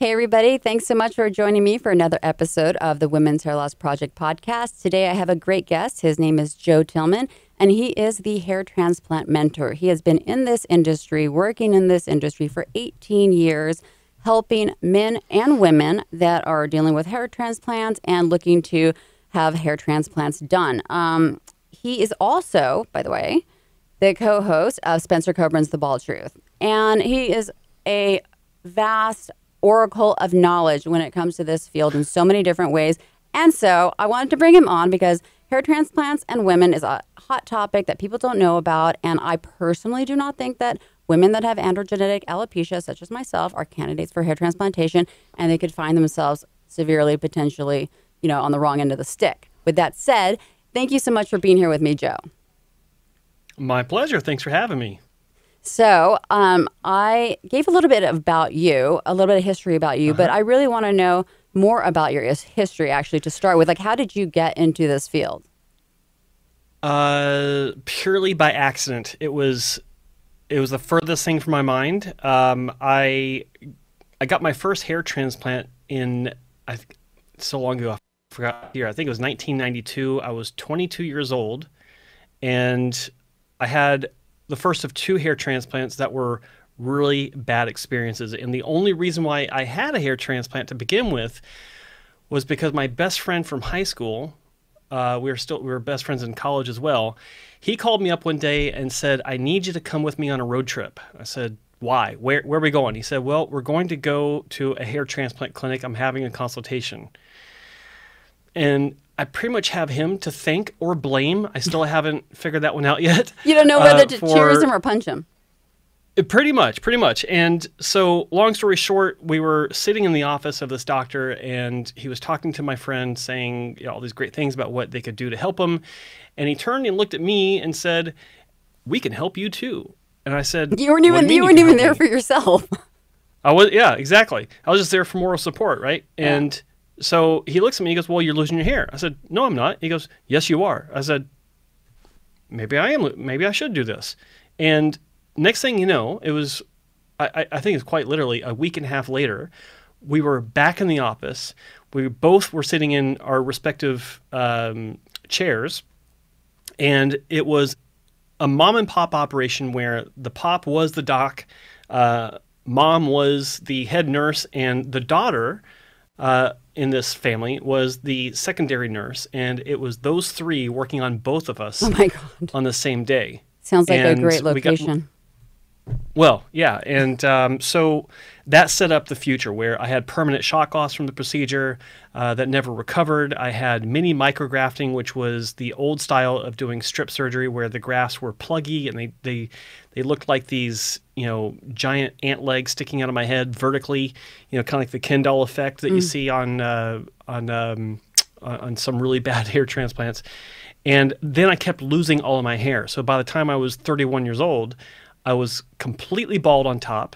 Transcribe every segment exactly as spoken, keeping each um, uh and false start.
Hey, everybody. Thanks so much for joining me for another episode of the Women's Hair Loss Project podcast. Today, I have a great guest. His name is Joe Tillman, and he is the hair transplant mentor. He has been in this industry, working in this industry for eighteen years, helping men and women that are dealing with hair transplants and looking to have hair transplants done. Um, he is also, by the way, the co-host of Spencer Coburn's The Bald Truth, and he is a vast oracle of knowledge when it comes to this field in so many different ways. And so I wanted to bring him on because hair transplants and women is a hot topic that people don't know about. And I personally do not think that women that have androgenetic alopecia, such as myself, are candidates for hair transplantation, and they could find themselves severely, potentially, you know, on the wrong end of the stick. With that said, thank you so much for being here with me, Joe. My pleasure. Thanks for having me. So um, I gave a little bit about you, a little bit of history about you, uh-huh. but I really want to know more about your history, actually, to start with. Like, how did you get into this field? Uh, purely by accident. It was it was the furthest thing from my mind. Um, I I got my first hair transplant in I th so long ago I forgot here. I think it was nineteen ninety-two. I was twenty-two years old, and I had the first of two hair transplants that were really bad experiences. And the only reason why I had a hair transplant to begin with was because my best friend from high school, uh, we were still we were best friends in college as well, he called me up one day and said, "I need you to come with me on a road trip." I said, "Why? Where, where are we going?" He said, "Well, we're going to go to a hair transplant clinic. I'm having a consultation." And I pretty much have him to thank or blame. I still haven't figured that one out yet. You don't know whether uh, to for... cheer him or punch him. Pretty much, pretty much. And so, long story short, we were sitting in the office of this doctor, and he was talking to my friend, saying, you know, all these great things about what they could do to help him. And he turned and looked at me and said, "We can help you too." And I said, "You weren't even you, you weren't even there me? for yourself." I was, yeah, exactly. I was just there for moral support, right? Yeah. And so he looks at me, he goes, "Well, you're losing your hair." I said, "No, I'm not." He goes, "Yes, you are." I said, "Maybe I am. Maybe I should do this." And next thing you know, it was, I, I think it's quite literally a week and a half later, we were back in the office. We both were sitting in our respective um, chairs, and it was a mom and pop operation where the pop was the doc, uh, mom was the head nurse, and the daughter uh, in this family was the secondary nurse, and it was those three working on both of us oh my God. on the same day. Sounds like and a great location. We got, well, yeah, and um, so that set up the future where I had permanent shock loss from the procedure uh, that never recovered. I had mini micrografting, which was the old style of doing strip surgery where the grafts were pluggy and they, they, they looked like these, you know, giant ant legs sticking out of my head vertically, you know, kind of like the Ken doll effect that mm. you see on, uh, on, um, on some really bad hair transplants. And then I kept losing all of my hair. So by the time I was thirty-one years old, I was completely bald on top,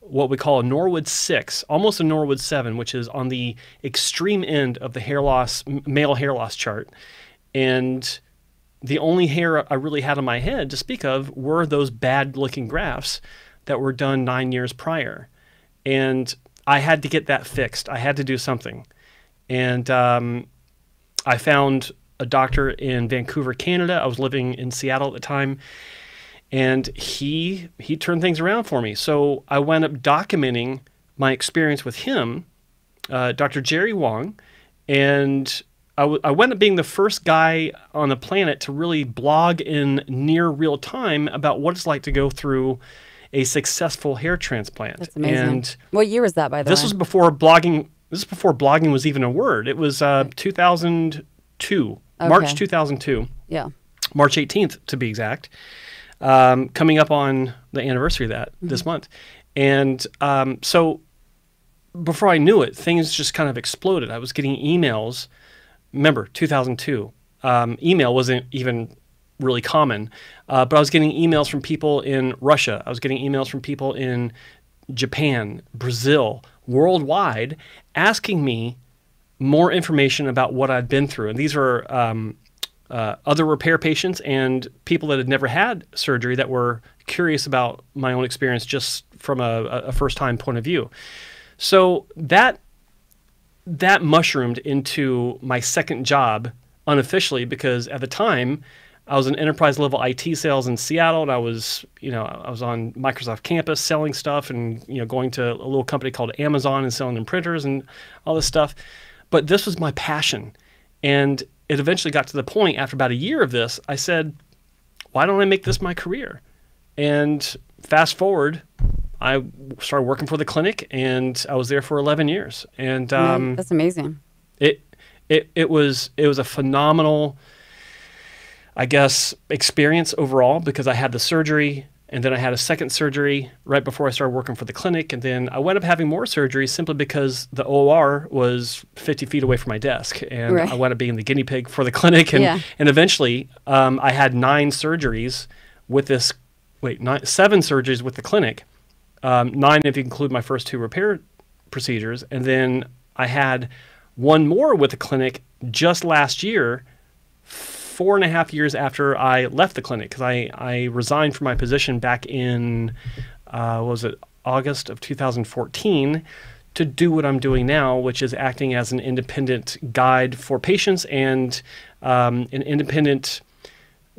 what we call a Norwood six, almost a Norwood seven, which is on the extreme end of the hair loss, male hair loss chart. And the only hair I really had on my head to speak of were those bad-looking grafts that were done nine years prior. And I had to get that fixed. I had to do something. And um, I found a doctor in Vancouver, Canada. I was living in Seattle at the time, and he he turned things around for me. So I wound up documenting my experience with him, uh, Doctor Jerry Wong, and I, w I wound up being the first guy on the planet to really blog in near real time about what it's like to go through a successful hair transplant. That's amazing. And what year was that, by the way? This was before blogging. This was before blogging was even a word. It was uh, two thousand two. Okay. March two thousand two. Yeah. March eighteenth, to be exact. Um, coming up on the anniversary of that mm-hmm. this month. And um, so before I knew it, things just kind of exploded. I was getting emails. Remember, two thousand two. Um, email wasn't even really common. Uh, but I was getting emails from people in Russia. I was getting emails from people in Japan, Brazil, worldwide, asking me more information about what I'd been through. And these were um, uh, other repair patients and people that had never had surgery that were curious about my own experience just from a, a first-time point of view. So that that mushroomed into my second job unofficially, because at the time I was in enterprise level I T sales in Seattle, and I was, you know, I was on Microsoft campus selling stuff, and, you know, going to a little company called Amazon and selling them printers and all this stuff. But this was my passion. And it eventually got to the point after about a year of this, I said, why don't I make this my career? And fast forward, I started working for the clinic, and I was there for eleven years. And um, that's amazing. It it it was it was a phenomenal, I guess, experience overall, because I had the surgery, and then I had a second surgery right before I started working for the clinic, and then I wound up having more surgeries simply because the O R was fifty feet away from my desk, and right. I wound up being the guinea pig for the clinic, and yeah. and eventually um, I had nine surgeries with this. Wait, nine, seven surgeries with the clinic. Um, nine if you include my first two repair procedures. And then I had one more with the clinic just last year, four and a half years after I left the clinic, because I, I resigned from my position back in, uh, what was it, August of two thousand fourteen, to do what I'm doing now, which is acting as an independent guide for patients and um, an independent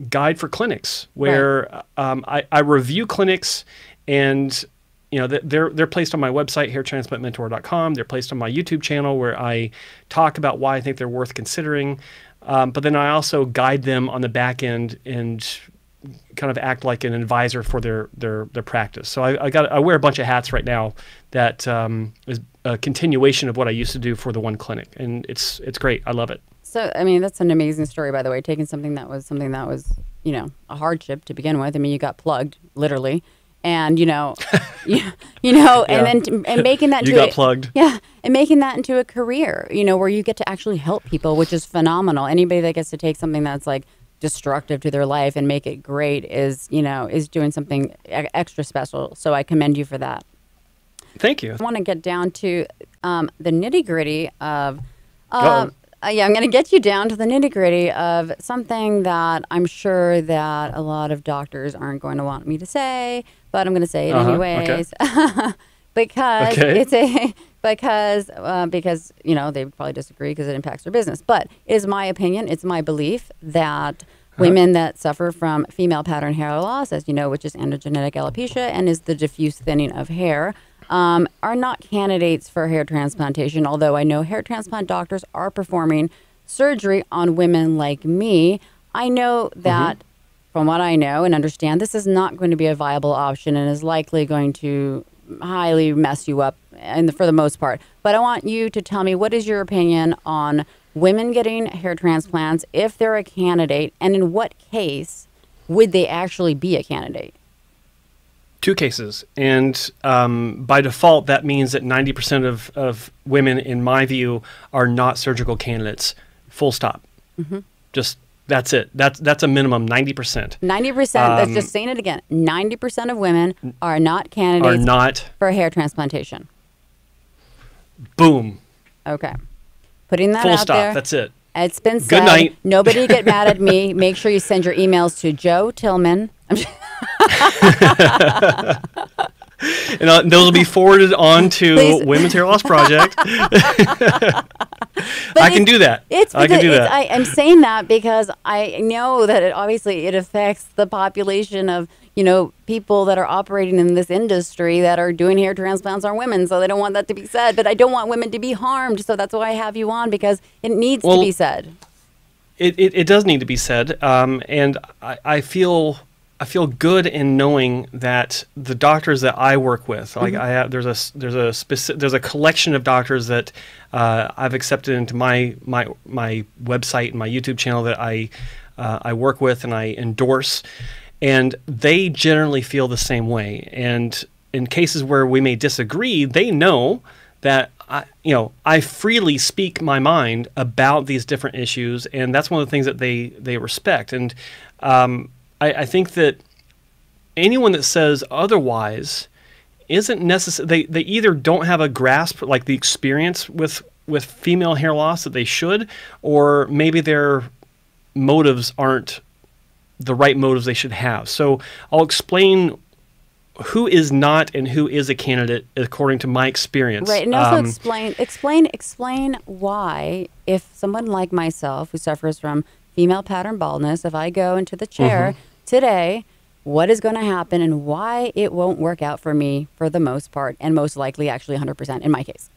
guide for clinics, where right. um, I, I review clinics, and you know, they're they're placed on my website, hair transplant mentor dot com. They're placed on my YouTube channel, where I talk about why I think they're worth considering. Um, but then I also guide them on the back end and kind of act like an advisor for their their their practice. So I, I got I wear a bunch of hats right now. That um, is a continuation of what I used to do for the one clinic, and it's it's great. I love it. So, I mean, that's an amazing story, by the way, taking something that was something that was, you know, a hardship to begin with. I mean, you got plugged, literally. And, you know, you, you know, yeah. and then and making that into you got a, plugged. Yeah. And making that into a career, you know, where you get to actually help people, which is phenomenal. Anybody that gets to take something that's like destructive to their life and make it great is, you know, is doing something extra special. So I commend you for that. Thank you. I want to get down to um, the nitty gritty of... Um, Uh, yeah, I'm going to get you down to the nitty-gritty of something that I'm sure that a lot of doctors aren't going to want me to say, but I'm going to say it uh-huh, anyways. Okay. because okay. it's a because uh, because you know, they would probably disagree because it impacts their business. But it is my opinion, it's my belief that uh-huh. women that suffer from female pattern hair loss, as you know, which is androgenetic alopecia and is the diffuse thinning of hair, Um, are not candidates for hair transplantation, although I know hair transplant doctors are performing surgery on women like me. I know that, mm-hmm. from what I know and understand, this is not going to be a viable option and is likely going to highly mess you up in the, for the most part. But I want you to tell me, what is your opinion on women getting hair transplants, if they're a candidate, and in what case would they actually be a candidate? Two cases, and um, by default, that means that ninety percent of, of women, in my view, are not surgical candidates, full stop. Mm-hmm. Just, that's it. That's, that's a minimum, ninety percent. ninety percent, um, that's just saying it again, ninety percent of women are not candidates are not, for hair transplantation. Boom. Okay. Putting that full out stop, there. Full stop, that's it. It's been said. Good night. Nobody get mad at me. Make sure you send your emails to Joe Tillman. I'm just and uh, those will be forwarded on to Please. Women's Hair Loss Project. I can do that. It's I can do that. I, I'm saying that because I know that it obviously it affects the population of, you know, people that are operating in this industry that are doing hair transplants on women. So they don't want that to be said, but I don't want women to be harmed. So that's why I have you on, because it needs well, to be said. It, it, it does need to be said. Um, and I, I feel... I feel good in knowing that the doctors that I work with, like mm-hmm. I have, there's a there's a specific there's a collection of doctors that uh, I've accepted into my my my website and my YouTube channel that I uh, I work with and I endorse, and they generally feel the same way. And in cases where we may disagree, they know that I, you know, I freely speak my mind about these different issues, and that's one of the things that they they respect. And um, I, I think that anyone that says otherwise isn't necessary. They, they either don't have a grasp, like the experience with, with female hair loss that they should, or maybe their motives aren't the right motives they should have. So I'll explain who is not and who is a candidate according to my experience. Right, and also um, explain, explain, explain why, if someone like myself who suffers from female pattern baldness, if I go into the chair mm-hmm. today, what is going to happen and why it won't work out for me for the most part, and most likely actually one hundred percent in my case.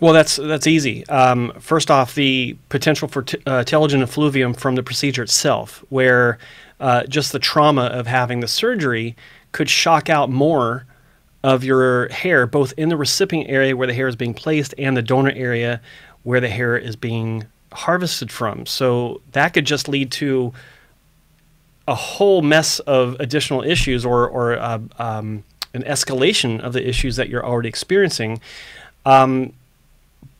Well, that's that's easy. Um, first off, the potential for t uh, telogen effluvium from the procedure itself, where uh, just the trauma of having the surgery could shock out more of your hair, both in the recipient area where the hair is being placed and the donor area where the hair is being harvested from. So that could just lead to a whole mess of additional issues, or, or uh, um, an escalation of the issues that you're already experiencing. Um,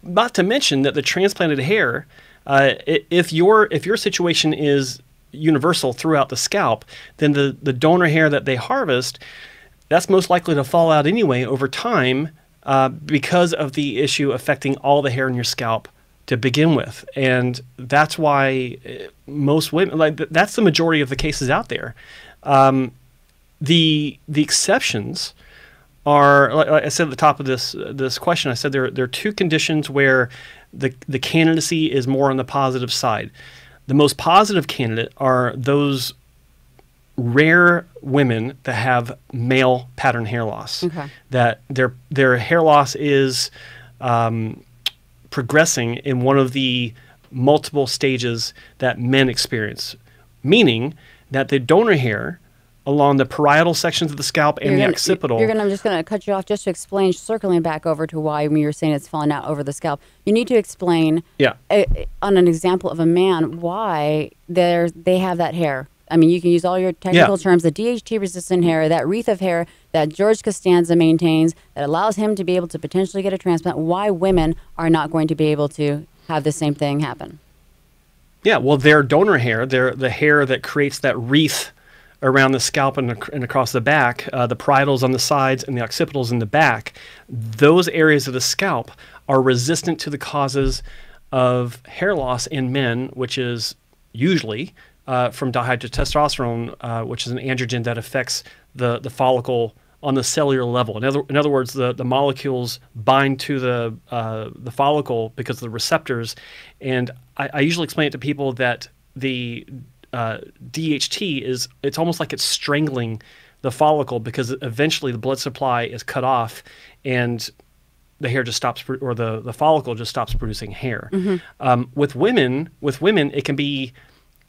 Not to mention that the transplanted hair, uh, if your if your situation is universal throughout the scalp, then the, the donor hair that they harvest, that's most likely to fall out anyway over time uh, because of the issue affecting all the hair in your scalp to begin with. And that's why most women, like that's the majority of the cases out there. Um, the, the exceptions are, like I said at the top of this this question, I said there, there are two conditions where the, the candidacy is more on the positive side. The most positive candidate are those rare women that have male pattern hair loss, okay. that their, their hair loss is um, progressing in one of the multiple stages that men experience, meaning that the donor hair along the parietal sections of the scalp and you're the gonna, occipital. You're gonna, I'm just going to cut you off just to explain, circling back over to why when you were saying it's falling out over the scalp. You need to explain yeah. a, on an example of a man why they have that hair. I mean, you can use all your technical yeah. terms, the D H T-resistant hair, that wreath of hair that George Costanza maintains that allows him to be able to potentially get a transplant, why women are not going to be able to have the same thing happen. Yeah, well, their donor hair, their, the hair that creates that wreath around the scalp and, ac and across the back, uh, the parietals on the sides and the occipitals in the back, those areas of the scalp are resistant to the causes of hair loss in men, which is usually uh, from dihydrotestosterone, uh, which is an androgen that affects the, the follicle on the cellular level. In other, in other words, the, the molecules bind to the, uh, the follicle because of the receptors. And I, I usually explain it to people that the Uh, D H T is, it's almost like it's strangling the follicle because eventually the blood supply is cut off and the hair just stops, or the, the follicle just stops producing hair. Mm-hmm. um, with women, with women, it can be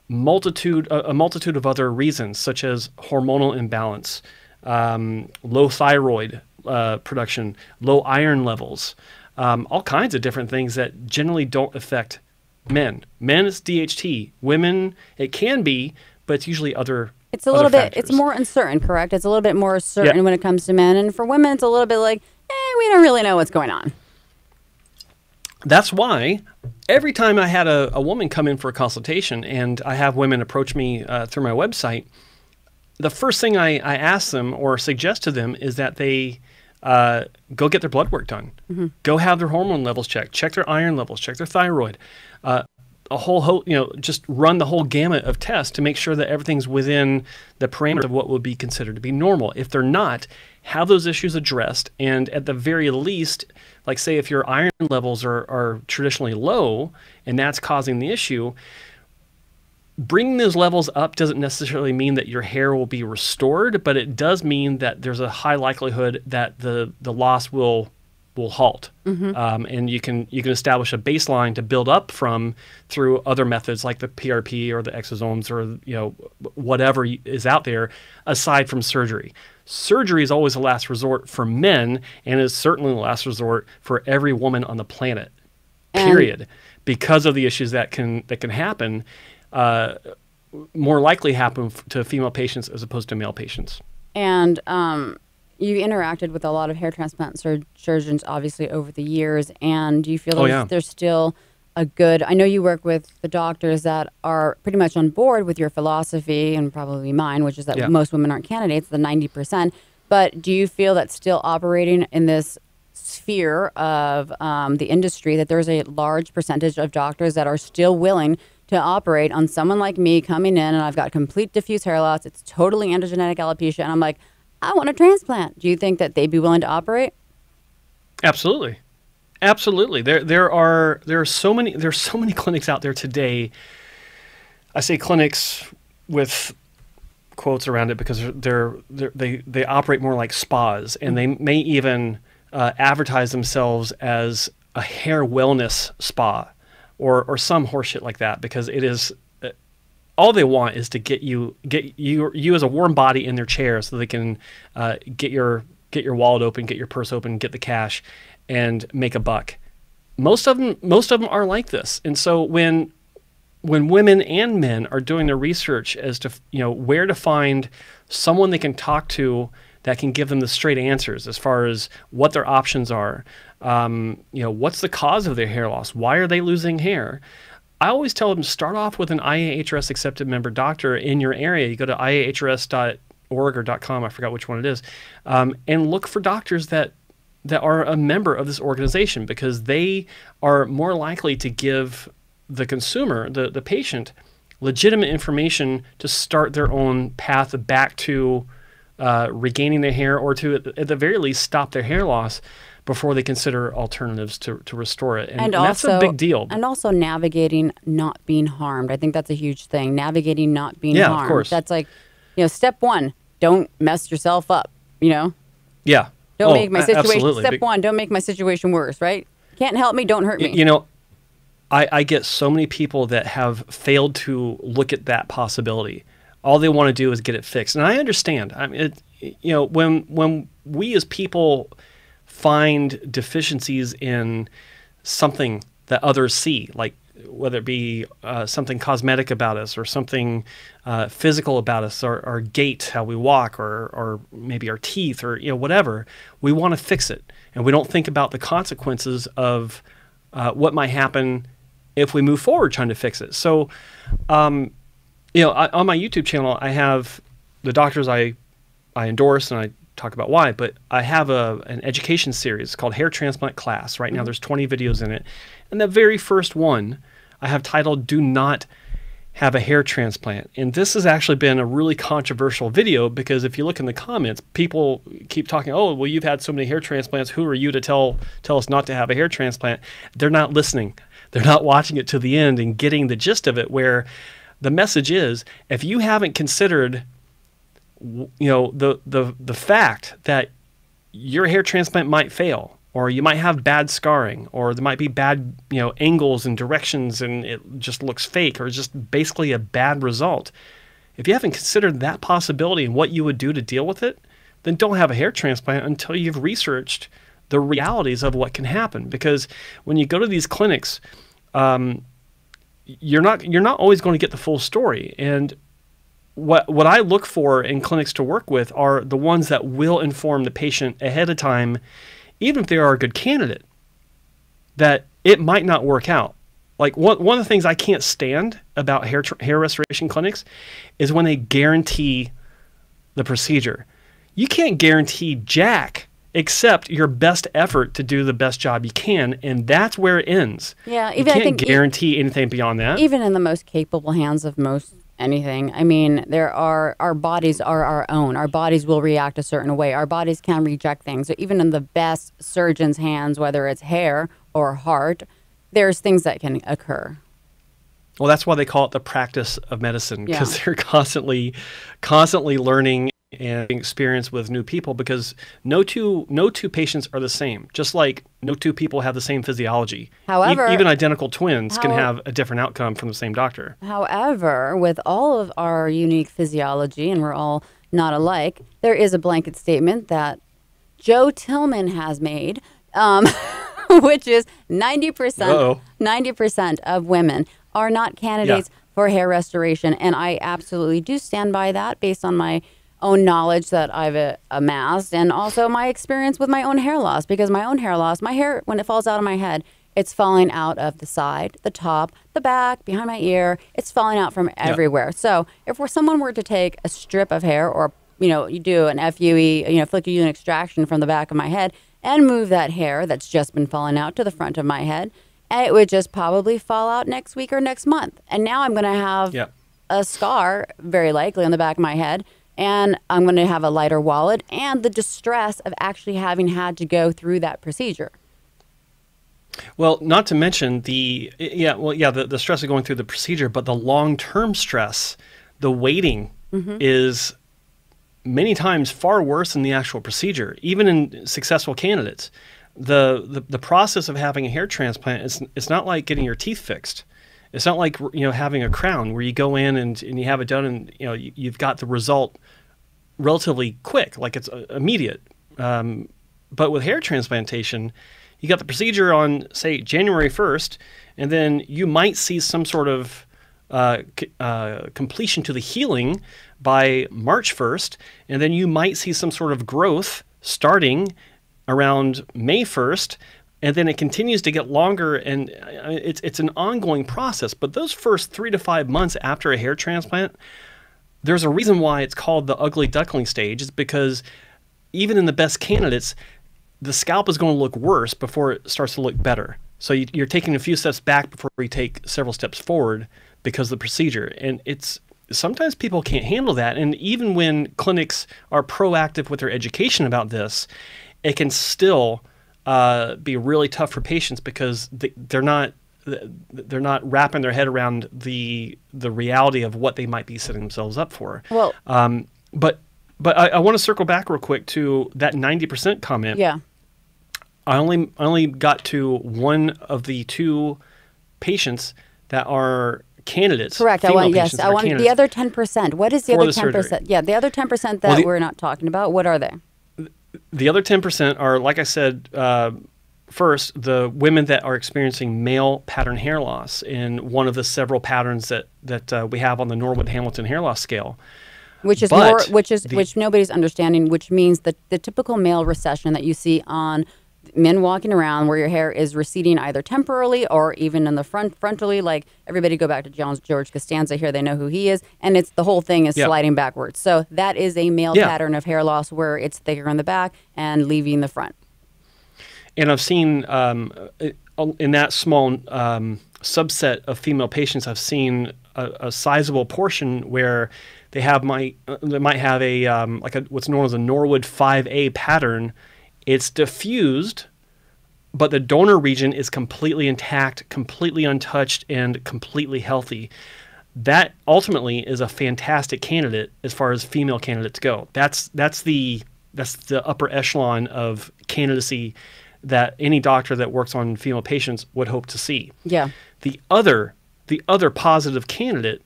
multitude, a, a multitude of other reasons, such as hormonal imbalance, um, low thyroid uh, production, low iron levels, um, all kinds of different things that generally don't affect Men, men is D H T. Women, it can be, but it's usually other. It's a little bit. Factors. It's more uncertain, correct? It's a little bit more certain yeah. when it comes to men, and for women, it's a little bit like, eh, we don't really know what's going on. That's why every time I had a, a woman come in for a consultation, and I have women approach me uh, through my website, the first thing I, I ask them or suggest to them is that they uh, go get their blood work done, mm-hmm. go have their hormone levels checked, check their iron levels, check their thyroid. Uh, a whole, whole, you know, just run the whole gamut of tests to make sure that everything's within the parameters of what would be considered to be normal. If they're not, have those issues addressed. And at the very least, like say if your iron levels are, are traditionally low and that's causing the issue, bringing those levels up doesn't necessarily mean that your hair will be restored, but it does mean that there's a high likelihood that the, the loss will will halt. Mm-hmm. um, and you can you can establish a baseline to build up from through other methods like the P R P or the exosomes or you know whatever is out there aside from surgery. Surgery is always the last resort for men and is certainly the last resort for every woman on the planet, period. And because of the issues that can, that can happen, uh, more likely happen to female patients as opposed to male patients. And um you interacted with a lot of hair transplant sur surgeons, obviously, over the years, and do you feel oh, yeah. there's still a good... I know you work with the doctors that are pretty much on board with your philosophy, and probably mine, which is that yeah. most women aren't candidates, the ninety percent, but do you feel that's still operating in this sphere of um, the industry, that there's a large percentage of doctors that are still willing to operate on someone like me coming in, and I've got complete diffuse hair loss, it's totally androgenetic alopecia, and I'm like... I want a transplant. Do you think that they'd be willing to operate? Absolutely. Absolutely. There, there are, there are so many, there's so many clinics out there today. I say clinics with quotes around it because they're, they're, they, they operate more like spas, and they may even uh, advertise themselves as a hair wellness spa or, or some horseshit like that, because it is, all they want is to get you, get you, you as a warm body in their chair so they can uh, get your, get your wallet open, get your purse open, get the cash, and make a buck. Most of them, most of them are like this. And so when, when women and men are doing their research as to, you know, where to find someone they can talk to that can give them the straight answers as far as what their options are, um, you know, what's the cause of their hair loss? Why are they losing hair? I always tell them, start off with an I A H R S accepted member doctor in your area. You go to I A H R S dot org or .com, I forgot which one it is, um, and look for doctors that, that are a member of this organization, because they are more likely to give the consumer, the, the patient, legitimate information to start their own path back to uh, regaining their hair, or to, at the very least, stop their hair loss before they consider alternatives to, to restore it. And, and, and also, that's a big deal. And also navigating not being harmed. I think that's a huge thing. Navigating not being yeah, harmed. Yeah, of course. That's like, you know, step one, don't mess yourself up, you know? Yeah. Don't oh, make my situation, absolutely. step one, don't make my situation worse, right? Can't help me, don't hurt me. You know, I, I get so many people that have failed to look at that possibility. All they want to do is get it fixed. And I understand. I mean, it, you know, when when we as people find deficiencies in something that others see, like whether it be uh, something cosmetic about us, or something uh, physical about us, or our gait, how we walk, or, or maybe our teeth, or, you know, whatever, we want to fix it. And we don't think about the consequences of uh, what might happen if we move forward trying to fix it. So, um, you know, I, on my YouTube channel, I have the doctors I, I endorse, and I talk about why, but I have a, an education series called Hair Transplant Class. Right now, mm-hmm. there's twenty videos in it. And the very first one I have titled, Do Not Have a Hair Transplant. And this has actually been a really controversial video, because if you look in the comments, people keep talking, oh, well, you've had so many hair transplants. Who are you to tell, tell us not to have a hair transplant? They're not listening. They're not watching it to the end and getting the gist of it, where the message is, if you haven't considered you know, the, the, the fact that your hair transplant might fail, or you might have bad scarring, or there might be bad, you know, angles and directions, and it just looks fake, or just basically a bad result. If you haven't considered that possibility and what you would do to deal with it, then don't have a hair transplant until you've researched the realities of what can happen. Because when you go to these clinics, um, you're not, you're not always going to get the full story. And What, what I look for in clinics to work with are the ones that will inform the patient ahead of time, even if they are a good candidate, that it might not work out. Like one, one of the things I can't stand about hair, hair restoration clinics is when they guarantee the procedure. You can't guarantee jack except your best effort to do the best job you can, and that's where it ends. Yeah, even, you can't I think guarantee e anything beyond that. Even in the most capable hands of most anything. I mean, there are, our bodies are our own. Our bodies will react a certain way. Our bodies can reject things. So even in the best surgeon's hands, whether it's hair or heart, there's things that can occur. Well, that's why they call it the practice of medicine, because yeah. they're constantly, constantly learning and experience with new people, because no two no two patients are the same, just like no two people have the same physiology. However, e even identical twins how, can have a different outcome from the same doctor. However, with all of our unique physiology, and we're all not alike, there is a blanket statement that Joe Tillman has made, um, which is ninety percent ninety percent of women are not candidates yeah. for hair restoration. And I absolutely do stand by that, based on my own knowledge that I've uh, amassed, and also my experience with my own hair loss, because my own hair loss, my hair, when it falls out of my head, it's falling out of the side, the top, the back, behind my ear. It's falling out from everywhere. Yep. So if we're, someone were to take a strip of hair, or, you know, you do an F U E, you know, flick you an extraction from the back of my head and move that hair that's just been falling out to the front of my head, and it would just probably fall out next week or next month. And now I'm going to have yep. a scar, very likely, on the back of my head. and I'm going to have a lighter wallet and the distress of actually having had to go through that procedure. Well, not to mention the, yeah, well, yeah, the, the stress of going through the procedure, but the long-term stress, the waiting mm-hmm. is many times far worse than the actual procedure, even in successful candidates. The, the, the process of having a hair transplant, it's, it's not like getting your teeth fixed. It's not like, you know, having a crown where you go in and, and you have it done and, you know, you, you've got the result relatively quick, like it's uh, immediate. Um, but with hair transplantation, you got the procedure on, say, January first, and then you might see some sort of uh, c uh, completion to the healing by March first, and then you might see some sort of growth starting around May first, and then it continues to get longer, and it's, it's an ongoing process. But those first three to five months after a hair transplant, there's a reason why it's called the ugly duckling stage. It's because even in the best candidates, the scalp is going to look worse before it starts to look better. So you, you're taking a few steps back before you take several steps forward because of the procedure. And it's sometimes people can't handle that. And even when clinics are proactive with their education about this, it can still uh, be really tough for patients because they, they're not they're not wrapping their head around the the reality of what they might be setting themselves up for. Well, um, but but I, I want to circle back real quick to that ninety percent comment. Yeah. I only I only got to one of the two patients that are candidates. Correct. I want yes. I want the other ten percent. What is the other ten percent? Yeah, the other ten percent that well, the, we're not talking about. What are they? The other ten percent are, like I said, uh, first the women that are experiencing male pattern hair loss in one of the several patterns that that uh, we have on the Norwood-Hamilton hair loss scale. Which is but more, which is the, which nobody's understanding. Which means that the typical male recession that you see on men walking around where your hair is receding either temporarily or even in the front frontally, like everybody go back to John, George Costanza here, they know who he is, and it's the whole thing is yeah. sliding backwards. So that is a male yeah. pattern of hair loss where it's thicker in the back and leaving the front. And I've seen um, in that small um, subset of female patients, I've seen a, a sizable portion where they have might they might have a um, like a, what's known as a Norwood five A pattern. It's diffused, but the donor region is completely intact, completely untouched, and completely healthy. That ultimately is a fantastic candidate as far as female candidates go. That's that's the that's the upper echelon of candidacy that any doctor that works on female patients would hope to see. Yeah. The other the other positive candidate,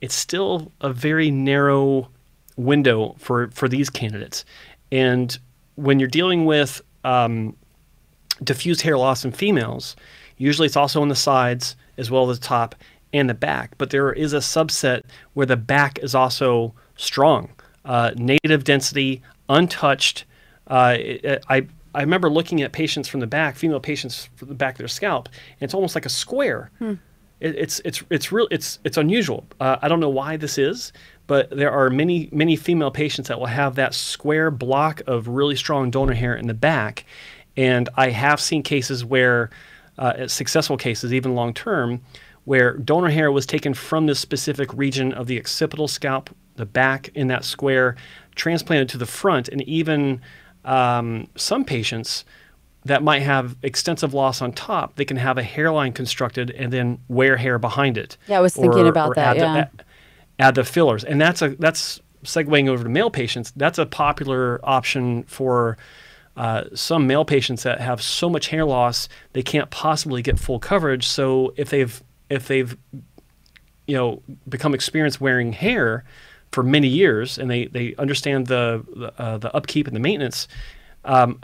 it's still a very narrow window for for these candidates, and when you're dealing with um, diffuse hair loss in females, usually it's also on the sides as well as the top and the back. But there is a subset where the back is also strong, uh, native density, untouched. Uh, it, it, I, I remember looking at patients from the back, female patients from the back of their scalp, and it's almost like a square. Hmm. It, it's, it's, it's, real, it's, it's unusual. Uh, I don't know why this is. But there are many, many female patients that will have that square block of really strong donor hair in the back. And I have seen cases where, uh, successful cases, even long-term, where donor hair was taken from this specific region of the occipital scalp, the back in that square, transplanted to the front. And even um, some patients that might have extensive loss on top, they can have a hairline constructed and then wear hair behind it. Yeah, I was thinking or, about or that, yeah. The, add the fillers, and that's a that's segueing over to male patients. That's a popular option for uh, some male patients that have so much hair loss they can't possibly get full coverage. So if they've if they've you know become experienced wearing hair for many years and they they understand the the, uh, the upkeep and the maintenance, um,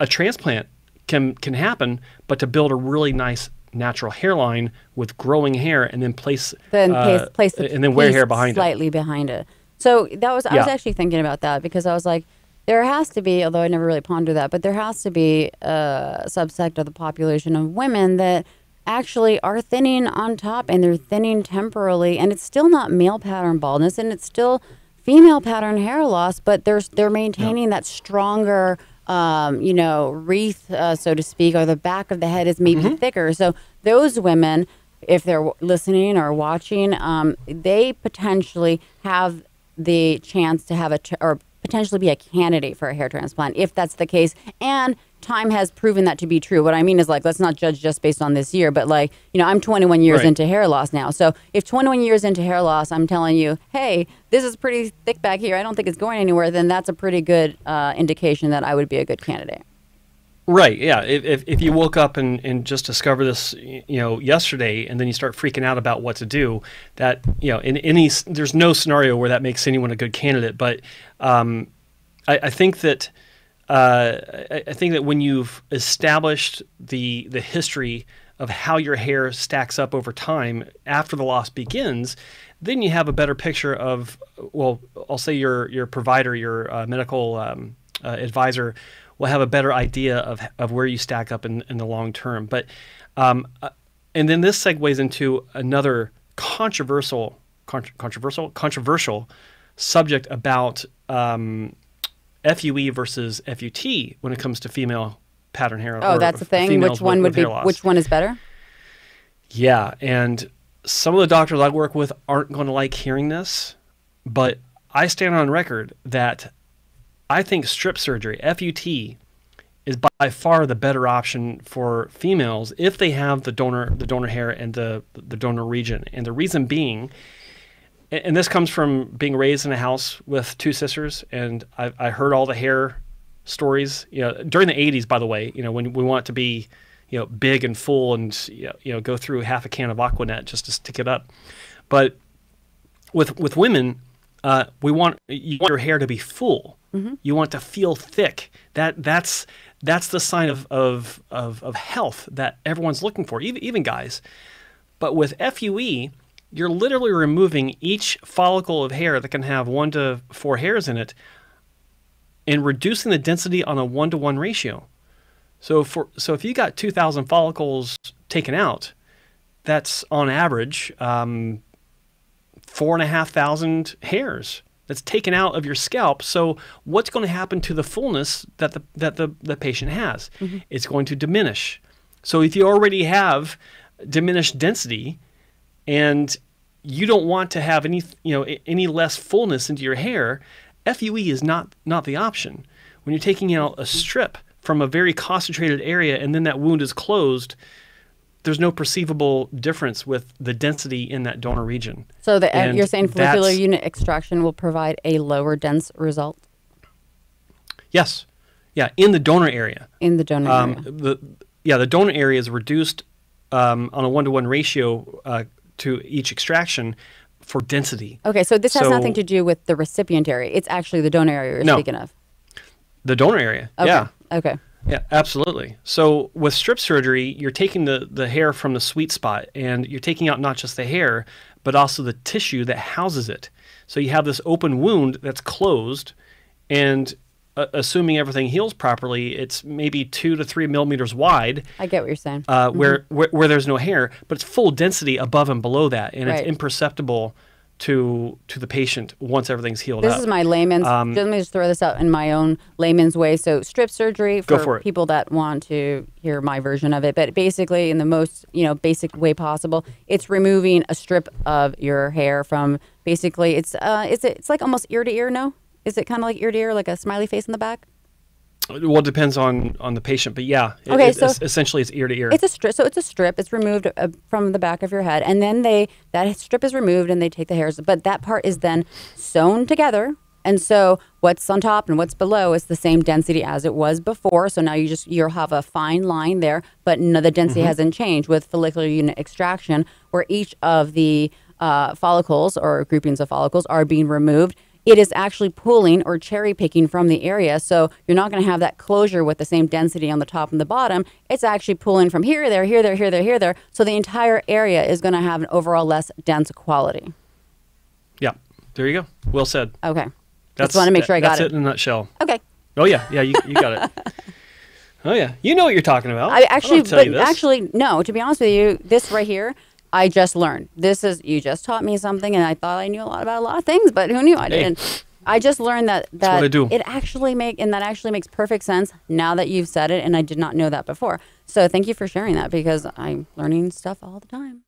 a transplant can can happen. But to build a really nice natural hairline with growing hair, and then place, then place, uh, place the and then wear hair behind slightly it, slightly behind it. So that was I yeah. was actually thinking about that because I was like, there has to be, although I never really pondered that, but there has to be a subsect of the population of women that actually are thinning on top and they're thinning temporarily, and it's still not male pattern baldness and it's still female pattern hair loss, but they're they're maintaining yeah. that stronger. Um, you know, wreath, uh, so to speak, or the back of the head is maybe mm-hmm. thicker. So those women, if they're w listening or watching, um, they potentially have the chance to have a ch or potentially be a candidate for a hair transplant, if that's the case. And time has proven that to be true. What I mean is, like, let's not judge just based on this year, but, like, you know, I'm twenty-one years right. into hair loss now. So if twenty-one years into hair loss, I'm telling you, hey, this is pretty thick back here, I don't think it's going anywhere, then that's a pretty good uh, indication that I would be a good candidate. Right. Yeah. If, if, if you woke up and, and just discover this, you know, yesterday, and then you start freaking out about what to do, that, you know, in any, there's no scenario where that makes anyone a good candidate. But um, I, I think that, uh, I, I think that when you've established the, the history of how your hair stacks up over time after the loss begins, then you have a better picture of, well, I'll say your, your provider, your uh, medical um, uh, advisor, will have a better idea of, of where you stack up in, in the long term. But um, uh, and then this segues into another controversial, con controversial, controversial subject about um, F U E versus F U T when it comes to female pattern hair. Oh, that's the thing. Which one would be? Which one is better? Yeah, and some of the doctors I work with aren't going to like hearing this, but I stand on record that I think strip surgery, F U T, is by far the better option for females if they have the donor, the donor hair and the, the donor region. And the reason being, and this comes from being raised in a house with two sisters, and I, I heard all the hair stories, you know, during the eighties, by the way, you know, when we want to be, you know, big and full and, you know, go through half a can of Aquanet just to stick it up. But with, with women, uh, we want, you want your hair to be full. Mm-hmm. You want to feel thick. That that's that's the sign of of of, of health that everyone's looking for, even, even guys. But with F U E, you're literally removing each follicle of hair that can have one to four hairs in it, and reducing the density on a one to one ratio. So for so if you got two thousand follicles taken out, that's on average um, four and a half thousand hairs that's taken out of your scalp. So what's going to happen to the fullness that the, that the, the patient has? Mm-hmm. It's going to diminish. So if you already have diminished density and you don't want to have any, you know, any less fullness into your hair, F U E is not, not the option. When you're taking out a strip from a very concentrated area and then that wound is closed, there's no perceivable difference with the density in that donor region. So the, you're saying follicular unit extraction will provide a lower dense result? Yes. Yeah, in the donor area. In the donor um, area. The, yeah, the donor area is reduced um, on a one-to-one ratio uh, to each extraction for density. Okay, so this so, has nothing to do with the recipient area. It's actually the donor area you're no, speaking of. The donor area, okay. yeah. Okay. Yeah, absolutely. So with strip surgery, you're taking the, the hair from the sweet spot, and you're taking out not just the hair, but also the tissue that houses it. So you have this open wound that's closed, and uh, assuming everything heals properly, it's maybe two to three millimeters wide. I get what you're saying. Uh, mm-hmm. where, where where there's no hair, but it's full density above and below that, and right. it's imperceptible to to the patient once everything's healed this up. This is my layman's, um, let me just throw this out in my own layman's way. So strip surgery, for, for people that want to hear my version of it, but basically in the most, you know, basic way possible, it's removing a strip of your hair from basically, it's uh, it's, it's like almost ear to ear, no? Is it kind of like ear to ear, like a smiley face in the back? Well, it depends on, on the patient, but yeah, it, okay, it, so it's, essentially it's ear to ear. It's a strip, so it's a strip. It's removed uh, from the back of your head, and then they that strip is removed, and they take the hairs, but that part is then sewn together, and so what's on top and what's below is the same density as it was before. So now you just you'll have a fine line there, but no, the density mm-hmm. hasn't changed with follicular unit extraction, where each of the uh, follicles or groupings of follicles are being removed. It is actually pulling or cherry picking from the area. So you're not going to have that closure with the same density on the top and the bottom. It's actually pulling from here, there, here, there, here, there, here, there. So the entire area is going to have an overall less dense quality. Yeah. There you go. Well said. Okay. That's, Just want to make sure I got it. That's it in a nutshell. Okay. Oh, yeah. Yeah, you, you got it. Oh, yeah. You know what you're talking about. I actually, I don't tell you this. Actually, no, to be honest with you, this right here, I just learned. This is, you just taught me something, and I thought I knew a lot about a lot of things, but who knew I hey. didn't. I just learned that, that it actually make, and that actually makes perfect sense now that you've said it, and I did not know that before. So thank you for sharing that, because I'm learning stuff all the time.